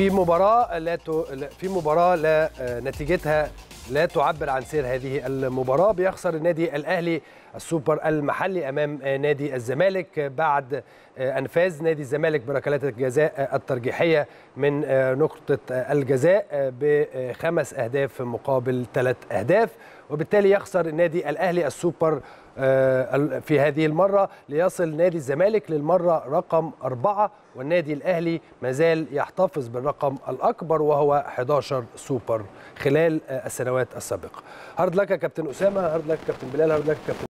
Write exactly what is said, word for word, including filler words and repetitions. في مباراة لا ت... في مباراة لا نتيجتها لا تعبر عن سير هذه المباراة. بيخسر النادي الأهلي السوبر المحلي امام نادي الزمالك بعد ان فاز نادي الزمالك بركلات الجزاء الترجيحية من نقطة الجزاء بخمس اهداف مقابل ثلاث اهداف، وبالتالي يخسر النادي الأهلي السوبر في هذه المرة ليصل نادي الزمالك للمرة رقم أربعة، والنادي الأهلي مازال يحتفظ بالرقم الأكبر وهو أحد عشر سوبر خلال السنوات السابقة. هارد لك يا كابتن أسامة، هارد لك كابتن بلال، هارد لك كابتن